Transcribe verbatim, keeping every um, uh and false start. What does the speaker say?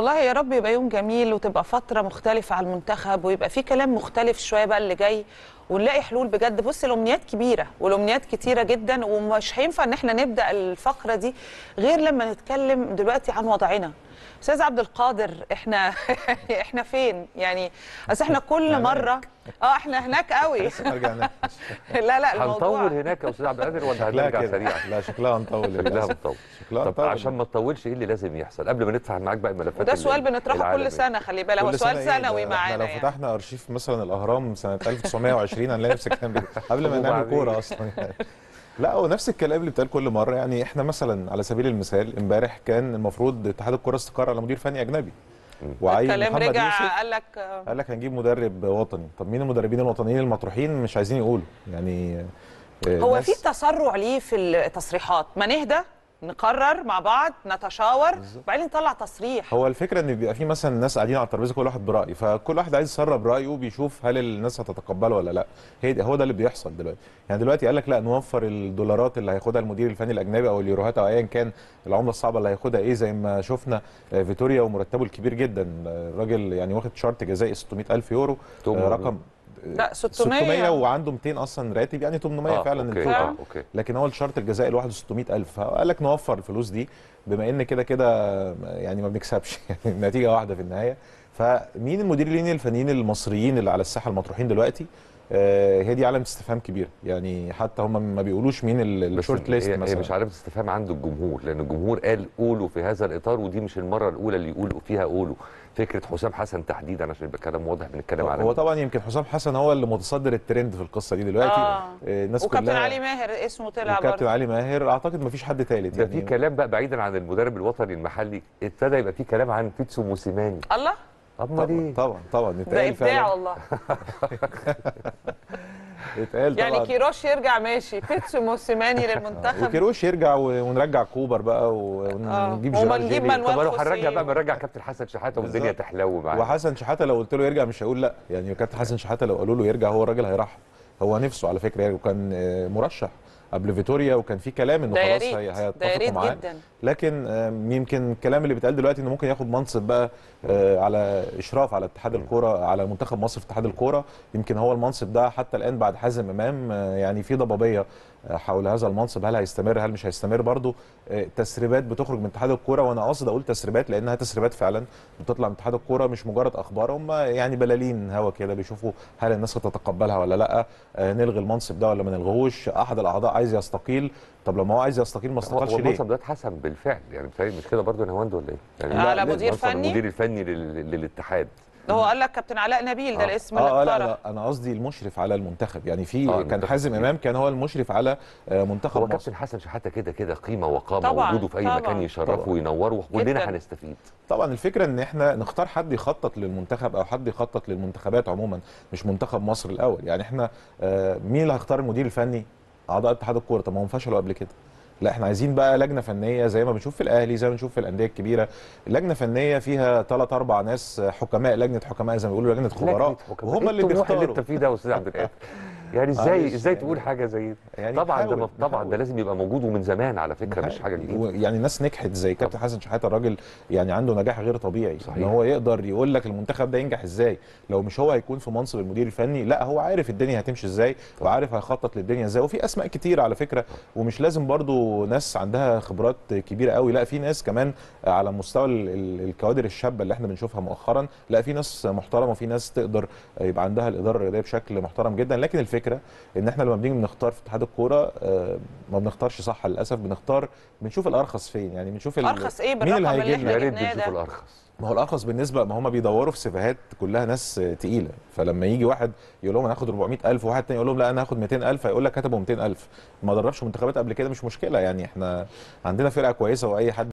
والله يا رب يبقى يوم جميل وتبقى فترة مختلفة على المنتخب ويبقى في كلام مختلف شوية بقى اللي جاي ونلاقي حلول بجد. بص الأمنيات كبيرة والأمنيات كتيرة جدا ومش هينفع إن احنا نبدأ الفقرة دي غير لما نتكلم دلوقتي عن وضعنا. أستاذ عبد القادر احنا احنا فين؟ يعني اصل احنا كل مرة اه احنا هناك قوي. لا لا الموضوع هنطول هناك يا أستاذ عبد القادر ولا هنرجع سريعا؟ لا شكلها هنطول شكلها هنطول شكلها هنطول. طب عشان ما تطولش ايه اللي لازم يحصل قبل ما نفتح معاك باقي الملفات؟ ده سؤال بنطرحه كل سنة، خلي بالك هو سؤال سنوي معانا. لو فتحنا أرشيف مثلا الأهرام سنة ألف وتسعمية وعشرين هنلاقي نفس الكلام قبل ما نعمل كورة أصلا. لا ونفس الكلام اللي بيتقال كل مره. يعني احنا مثلا على سبيل المثال امبارح كان المفروض اتحاد الكره استقر على مدير فني اجنبي وعين محمد رجع يوسف، قال لك قال لك هنجيب مدرب وطني. طب مين المدربين الوطنيين المطروحين؟ مش عايزين يقولوا. يعني هو في تسرع ليه في التصريحات؟ ما نهدى نقرر مع بعض، نتشاور وبعدين نطلع تصريح. هو الفكره ان بيبقى في مثلا ناس قاعدين على الترابيزه كل واحد برايه، فكل واحد عايز يسرب رايه وبيشوف هل الناس هتتقبله ولا لا. هي هو ده اللي بيحصل دلوقتي. يعني دلوقتي قال لك لا نوفر الدولارات اللي هياخدها المدير الفني الاجنبي او اليوروهات او ايا كان العمله الصعبه اللي هياخدها ايه، زي ما شفنا فيتوريا ومرتبه الكبير جدا. الراجل يعني واخد شارت جزائي ستمية ألف يورو، رقم لا ستمية وعنده مئتين اصلا راتب، يعني تمنمية. آه فعلا أوكي. آه أوكي. لكن هو الشرط الجزائي لوحده ستمية ألف. فقال لك نوفر الفلوس دي بما ان كده كده يعني ما بنكسبش يعني النتيجه واحده في النهايه. فمين المديرين الفنيين المصريين اللي على الساحه المطروحين دلوقتي؟ آه هي دي علامه استفهام كبيره. يعني حتى هم ما بيقولوش مين الشورت ليست مثلا. هي مش علامه استفهام عند الجمهور، لان الجمهور قال قولوا في هذا الاطار، ودي مش المره الاولى اللي يقولوا فيها قولوا. فكره حسام حسن تحديدا عشان يبقى كلام واضح بنتكلم على هو مين. طبعا يمكن حسام حسن هو اللي متصدر الترند في القصه دي دلوقتي. آه. الناس وكابتن كلها علي ماهر اسمه طلع برضه. كابتن علي ماهر اعتقد ما فيش حد ثالث. يعني في كلام بقى بعيدا عن المدرب الوطني المحلي، ابتدى يبقى في كلام عن فيتسو موسيماني. الله طبعا طبعا طبعا ده ابداع والله. يتقال يعني طبعا. كيروش يرجع ماشي، فيتسو موسيماني للمنتخب، وكيروش يرجع ونرجع كوبر بقى ونجيب جيرارد. طب لو هنرجع بقى بنرجع كابتن حسن شحاته والدنيا تحلو معاه. وحسن شحاته لو قلت له يرجع مش هيقول لا. يعني كابتن حسن شحاته لو قالوا له يرجع هو الراجل هيرحب. هو نفسه على فكره يعني، وكان مرشح قبل فيتوريا وكان في كلام انه خلاص هيتفقوا معاه، لكن يمكن الكلام اللي بيتقال دلوقتي انه ممكن ياخد منصب بقى على اشراف على اتحاد الكوره، على منتخب مصر في اتحاد الكوره. يمكن هو المنصب ده حتى الان بعد حازم امام يعني في ضبابيه حول هذا المنصب، هل هيستمر هل مش هيستمر. برضو تسريبات بتخرج من اتحاد الكوره، وانا قاصد اقول تسريبات لانها تسريبات فعلا بتطلع من اتحاد الكوره، مش مجرد اخبار. هم يعني بلالين هوا كده بيشوفوا هل الناس هتتقبلها ولا لا، نلغي المنصب ده ولا ما نلغوش، احد الاعضاء عايز يستقيل. طب لما هو عايز يستقيل ما استقالش ليه؟ هو المنصب ده اتحسم بالفعل يعني، بتهيألي مش كده برضه نهاوند ولا ايه؟ يعني على مدير فني، المدير الفني للاتحاد ده هو قال لك كابتن علاء نبيل ده الاسم اللي اتطرح. اه لا لا انا قصدي المشرف على المنتخب. يعني في آه كان حازم امام كان هو المشرف على منتخب مصر. هو كابتن حسن شحاته كده كده قيمه وقامه، وجوده في اي طبعًا مكان يشرفه وينوره وكلنا هنستفيد. طبعا الفكره ان احنا نختار حد يخطط للمنتخب او حد يخطط للمنتخبات عموما، مش منتخب مصر الاول. يعني احنا آه مين اللي هيختار المدير الفني؟ اعضاء اتحاد الكوره. طب ما هم فشلوا قبل كده. لا احنا عايزين بقى لجنه فنيه زي ما بنشوف في الاهلي، زي ما بنشوف في الانديه الكبيره، لجنه فنيه فيها ثلاث اربع ناس حكماء، لجنه حكماء زي ما بيقولوا، لجنه خبراء، وهم اللي بيختاروا. اللي انت فيه ده يا استاذ عبد القادر يعني ازاي ازاي تقول حاجه زي يعني؟ طبعا ده طبعا ده لازم يبقى موجود ومن زمان على فكره، محاول. مش حاجه جديده يعني. الناس نجحت زي كابتن حسن شحاته، الراجل يعني عنده نجاح غير طبيعي. صحيح. ان هو يقدر يقول لك المنتخب ده ينجح ازاي. لو مش هو هيكون في منصب المدير الفني، لا هو عارف الدنيا هتمشي ازاي وعارف هيخطط للدنيا ازاي. وفي اسماء كتير على فكره، ومش لازم برضو ناس عندها خبرات كبيره قوي، لا في ناس كمان على مستوى الكوادر الشابه اللي احنا بنشوفها مؤخرا، لا في ناس محترمه وفي ناس تقدر يبقى عندها الاداره الرياضيه بشكل محترم جدا. لكن الفكرة ان احنا لما بنيجي بنختار في اتحاد الكوره ما بنختارش صح للاسف، بنختار بنشوف الارخص فين. يعني بنشوف الارخص ايه بالرقم اللي هيجي لنا. يا ريت بنشوف الارخص. ما هو الارخص بالنسبه، ما هم بيدوروا في سيفيهات كلها ناس تقيله، فلما يجي واحد يقول لهم انا هاخد أربعمية ألف وواحد تاني يقول لهم لا انا هاخد مئتين ألف، هيقول لك هاتوا مئتين ألف. ما دربش منتخبات قبل كده مش مشكله، يعني احنا عندنا فرقه كويسه واي حد